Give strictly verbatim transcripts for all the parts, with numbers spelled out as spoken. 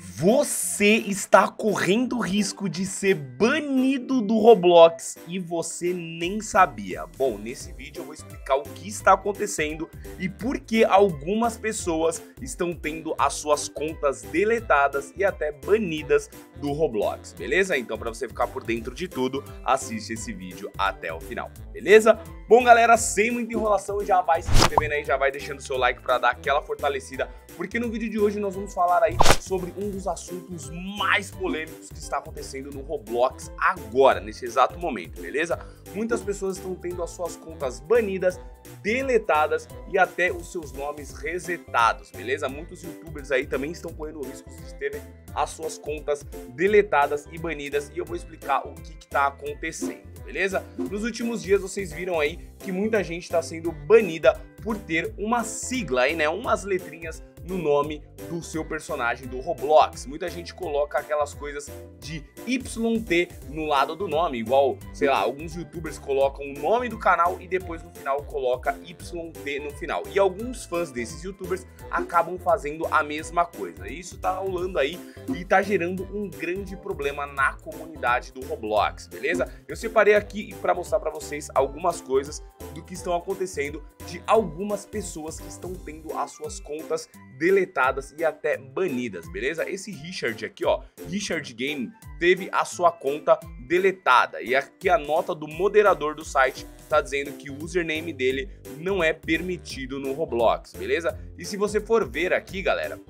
Você está correndo o risco de ser banido do Roblox e você nem sabia. Bom, nesse vídeo eu vou explicar o que está acontecendo e por que algumas pessoas estão tendo as suas contas deletadas e até banidas do Roblox, beleza? Então, para você ficar por dentro de tudo, assiste esse vídeo até o final, beleza? Bom, galera, sem muita enrolação, já vai se inscrevendo aí, já vai deixando seu like para dar aquela fortalecida, porque no vídeo de hoje nós vamos falar aí sobre um dos assuntos mais polêmicos que está acontecendo no Roblox agora, nesse exato momento, beleza? Muitas pessoas estão tendo as suas contas banidas, deletadas e até os seus nomes resetados, beleza? Muitos youtubers aí também estão correndo riscos de terem as suas contas deletadas e banidas e eu vou explicar o que está acontecendo, beleza? Nos últimos dias vocês viram aí que muita gente está sendo banida por ter uma sigla aí, né? Umas letrinhas no nome do seu personagem do Roblox. Muita gente coloca aquelas coisas de Y T no lado do nome, igual, sei lá, alguns youtubers colocam o nome do canal e depois no final coloca Y T no final. E alguns fãs desses youtubers acabam fazendo a mesma coisa. Isso tá rolando aí e tá gerando um grande problema na comunidade do Roblox, beleza? Eu separei aqui para mostrar para vocês algumas coisas do que estão acontecendo de algumas pessoas que estão tendo as suas contas deletadas e até banidas, beleza? Esse Richard aqui, ó, Richard Game, teve a sua conta deletada. E aqui a nota do moderador do site tá dizendo que o username dele não é permitido no Roblox, beleza? E se você for ver aqui, galera,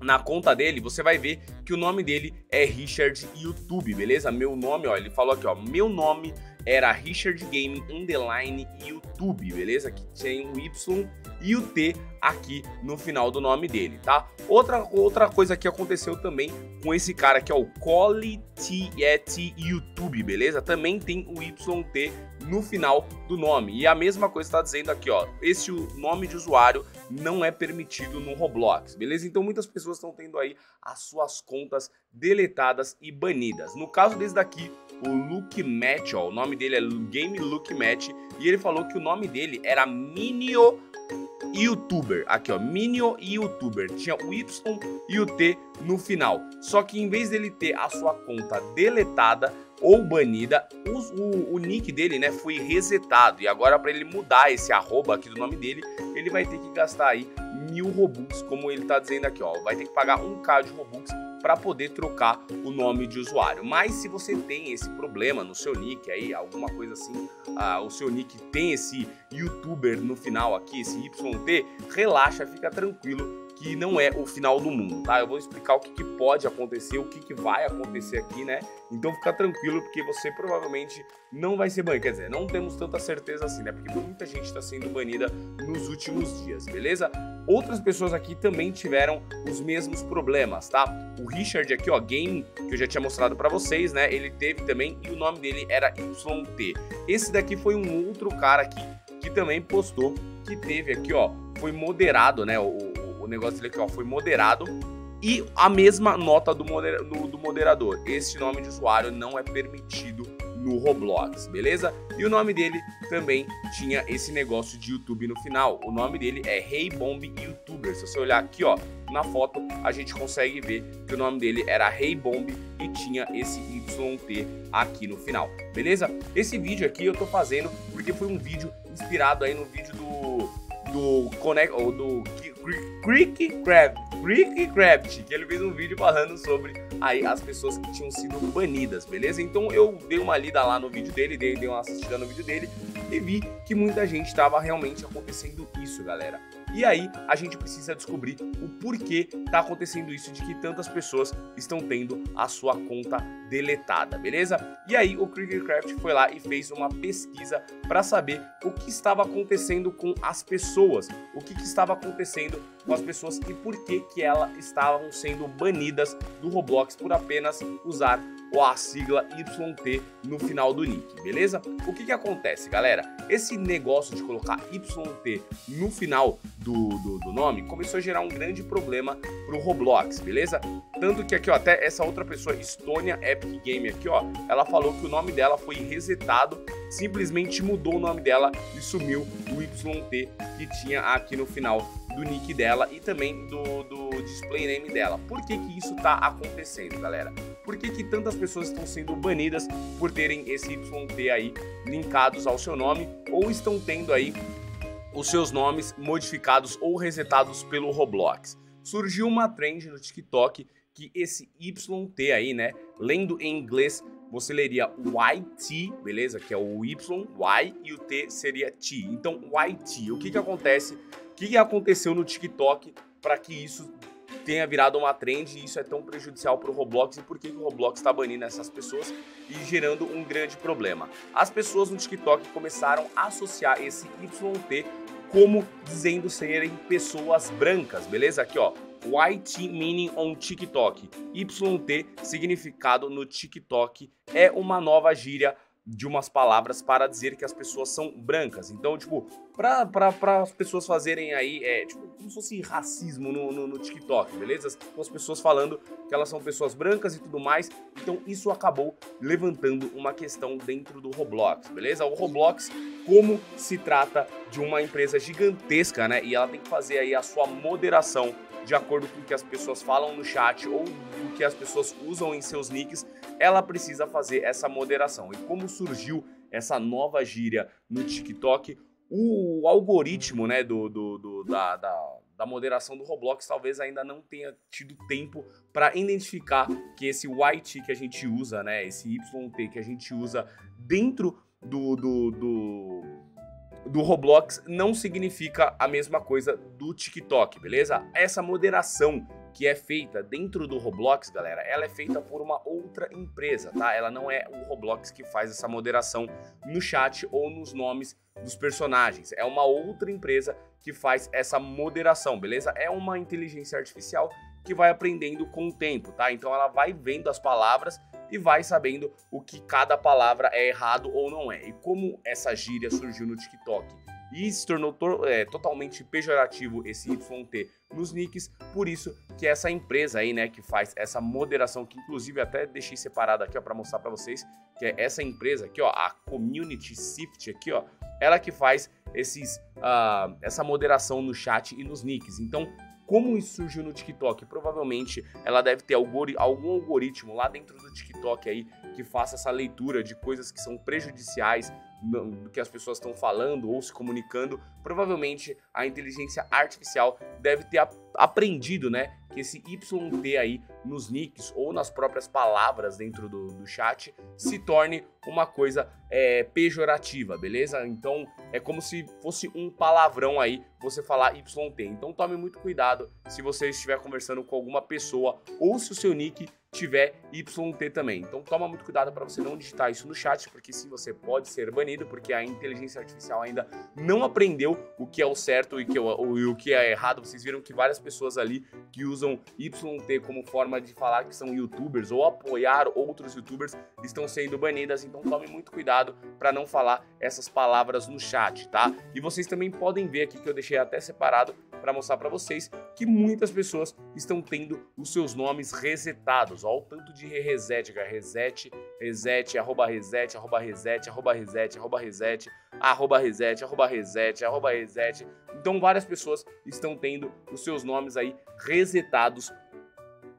na conta dele, você vai ver que o nome dele é Richard YouTube, beleza? Meu nome, ó, ele falou aqui, ó, meu nome era Richard Game Underline YouTube, beleza? Que tem um Y e o T aqui no final do nome dele, tá? Outra, outra coisa que aconteceu também com esse cara aqui, ó, o Quality YouTube, beleza? Também tem o Y T no final do nome. E a mesma coisa tá dizendo aqui, ó, esse nome de usuário não é permitido no Roblox, beleza? Então muitas pessoas estão tendo aí as suas contas deletadas e banidas. No caso desse daqui, o Luke Match, ó, o nome dele é Game Luke Match, e ele falou que o nome dele era Minio Youtuber, aqui ó, Minio Youtuber, tinha o Y e o T no final, só que em vez dele ter a sua conta deletada ou banida, o, o, o nick dele, né, foi resetado, e agora para ele mudar esse arroba aqui do nome dele, ele vai ter que gastar aí mil Robux, como ele tá dizendo aqui, ó, vai ter que pagar um K de Robux para poder trocar o nome de usuário. Mas se você tem esse problema no seu nick aí, alguma coisa assim, ah, o seu nick tem esse youtuber no final aqui, esse Y T, relaxa, fica tranquilo que não é o final do mundo, tá? Eu vou explicar o que, que pode acontecer, o que, que vai acontecer aqui, né? Então fica tranquilo porque você provavelmente não vai ser banido, quer dizer, não temos tanta certeza assim, né? Porque muita gente está sendo banida nos últimos dias, beleza? Outras pessoas aqui também tiveram os mesmos problemas, tá? O Richard aqui, ó, Game, que eu já tinha mostrado pra vocês, né? Ele teve também e o nome dele era Y T. Esse daqui foi um outro cara aqui que também postou que teve aqui, ó, foi moderado, né? O, o, o negócio dele aqui, ó, foi moderado. E a mesma nota do, moder, do, do moderador. Esse nome de usuário não é permitido no Roblox, beleza? E o nome dele também tinha esse negócio de YouTube no final. O nome dele é ReiBomb Youtuber. Se você olhar aqui, ó, na foto, a gente consegue ver que o nome dele era ReiBomb e tinha esse Y T aqui no final, beleza? Esse vídeo aqui eu tô fazendo porque foi um vídeo inspirado aí no vídeo do do Connect ou do KreekCraft, KreekCraft, que ele fez um vídeo falando sobre aí as pessoas que tinham sido banidas, beleza? Então eu dei uma lida lá no vídeo dele, dei, dei uma assistida no vídeo dele e vi que muita gente estava realmente acontecendo isso, galera. E aí a gente precisa descobrir o porquê tá acontecendo isso de que tantas pessoas estão tendo a sua conta deletada, beleza? E aí o KreekCraft foi lá e fez uma pesquisa para saber o que estava acontecendo com as pessoas, o que, que estava acontecendo com as pessoas e por que que elas estavam sendo banidas do Roblox por apenas usar ou a sigla Y T no final do nick, beleza? O que que acontece, galera? Esse negócio de colocar Y T no final do, do, do nome começou a gerar um grande problema pro Roblox, beleza? Tanto que aqui, ó, até essa outra pessoa, Estônia Epic Game aqui, ó, ela falou que o nome dela foi resetado, simplesmente mudou o nome dela e sumiu o Y T que tinha aqui no final do nick dela e também do, do display name dela. Por que que isso tá acontecendo, galera? Por que que tantas pessoas estão sendo banidas por terem esse Y T aí linkados ao seu nome, ou estão tendo aí os seus nomes modificados ou resetados pelo Roblox? Surgiu uma trend no TikTok que esse Y T aí, né, lendo em inglês, você leria Y T, beleza? Que é o Y, Y, e o T seria T. Então, Y T. O que que acontece? O que que aconteceu no TikTok para que isso tenha virado uma trend e isso é tão prejudicial para o Roblox, e por que o Roblox está banindo essas pessoas e gerando um grande problema? As pessoas no TikTok começaram a associar esse Y T como dizendo serem pessoas brancas, beleza? Aqui, ó. Y T meaning on TikTok. Y T significado no TikTok é uma nova gíria de umas palavras para dizer que as pessoas são brancas. Então, tipo, pra, pra, pra as pessoas fazerem aí, é, tipo, como se fosse racismo no, no, no TikTok, beleza? Com as pessoas falando que elas são pessoas brancas e tudo mais. Então, isso acabou levantando uma questão dentro do Roblox, beleza? O Roblox, como se trata de uma empresa gigantesca, né? E ela tem que fazer aí a sua moderação de acordo com o que as pessoas falam no chat ou o que as pessoas usam em seus nicks, ela precisa fazer essa moderação. E como surgiu essa nova gíria no TikTok, o algoritmo, né, do, do, do, da, da, da moderação do Roblox talvez ainda não tenha tido tempo para identificar que esse Y T que a gente usa, né, esse Y T que a gente usa dentro do... do, do do Roblox não significa a mesma coisa do TikTok, beleza? Essa moderação que é feita dentro do Roblox, galera, ela é feita por uma outra empresa, tá? Ela não é o Roblox que faz essa moderação no chat ou nos nomes dos personagens. É uma outra empresa que faz essa moderação, beleza? É uma inteligência artificial que vai aprendendo com o tempo, tá? Então ela vai vendo as palavras e vai sabendo o que cada palavra é errado ou não é. E como essa gíria surgiu no TikTok e se tornou to é, totalmente pejorativo esse Y T nos nicks, por isso que essa empresa aí, né, que faz essa moderação, que inclusive até deixei separado aqui, ó, para mostrar para vocês, que é essa empresa aqui, ó, a Community Shift aqui, ó, ela que faz esses, uh, essa moderação no chat e nos nicks. Então, como isso surgiu no TikTok? Provavelmente ela deve ter algum algoritmo lá dentro do TikTok aí que faça essa leitura de coisas que são prejudiciais do que as pessoas estão falando ou se comunicando. Provavelmente a inteligência artificial deve ter aprendido, né, que esse Y T aí nos nicks ou nas próprias palavras dentro do, do chat se torne uma coisa é, pejorativa, beleza? Então é como se fosse um palavrão aí você falar Y T. Então tome muito cuidado se você estiver conversando com alguma pessoa ou se o seu nick tiver Y T também. Então toma muito cuidado para você não digitar isso no chat, porque sim, você pode ser banido, porque a inteligência artificial ainda não aprendeu o que é o certo e, que é o, e o que é errado. Vocês viram que várias pessoas ali que usam Y T como forma de falar que são youtubers ou apoiar outros youtubers estão sendo banidas. Então tome muito cuidado para não falar essas palavras no chat, tá? E vocês também podem ver aqui que eu deixei até separado para mostrar para vocês que muitas pessoas estão tendo os seus nomes resetados. Olha o tanto de reset, cara. Reset, reset, arroba reset, arroba reset, arroba reset, arroba reset, arroba reset, arroba reset, arroba reset. Então várias pessoas estão tendo os seus nomes aí resetados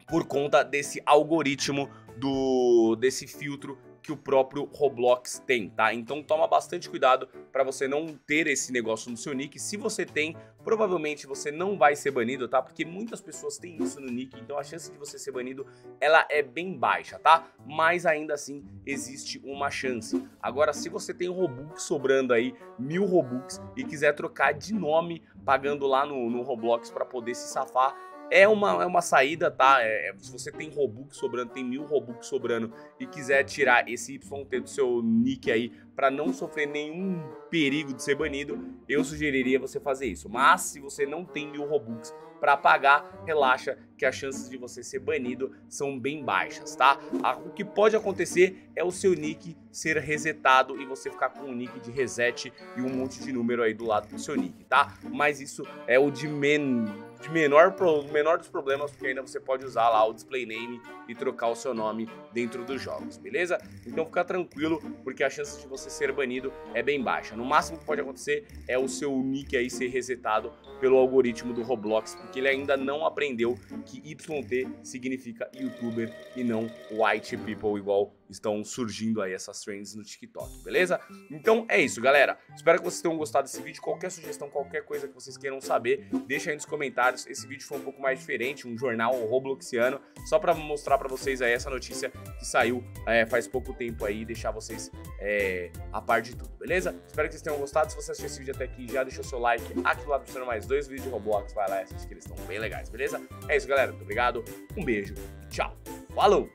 por conta desse algoritmo, do, desse filtro que o próprio Roblox tem, tá? Então toma bastante cuidado para você não ter esse negócio no seu nick. Se você tem, provavelmente você não vai ser banido, tá? Porque muitas pessoas têm isso no nick, então a chance de você ser banido, ela é bem baixa, tá? Mas ainda assim, existe uma chance. Agora, se você tem Robux sobrando aí, mil Robux, e quiser trocar de nome, pagando lá no, no Roblox para poder se safar, É uma, é uma saída, tá? É, se você tem Robux sobrando, tem mil Robux sobrando e quiser tirar esse Y T do seu nick aí para não sofrer nenhum perigo de ser banido, eu sugeriria você fazer isso. Mas se você não tem mil Robux para pagar, relaxa que as chances de você ser banido são bem baixas, tá? O que pode acontecer é o seu nick ser resetado e você ficar com um nick de reset e um monte de número aí do lado do seu nick, tá? Mas isso é o de menos... de menor, pro, menor dos problemas, porque ainda você pode usar lá o display name e trocar o seu nome dentro dos jogos, beleza? Então fica tranquilo, porque a chance de você ser banido é bem baixa. No máximo que pode acontecer é o seu nick aí ser resetado pelo algoritmo do Roblox, porque ele ainda não aprendeu que Y T significa YouTuber e não White People, igual estão surgindo aí essas trends no TikTok, beleza? Então é isso, galera. Espero que vocês tenham gostado desse vídeo. Qualquer sugestão, qualquer coisa que vocês queiram saber, deixa aí nos comentários. Esse vídeo foi um pouco mais diferente, um jornal robloxiano, só para mostrar para vocês aí essa notícia que saiu é, faz pouco tempo aí, e deixar vocês é, a par de tudo, beleza? Espero que vocês tenham gostado. Se você assistiu esse vídeo até aqui, já deixa o seu like aqui do lado, precisando mais dois vídeos de Roblox. Vai lá e assiste que eles estão bem legais, beleza? É isso, galera. Muito obrigado. Um beijo. Tchau. Falou!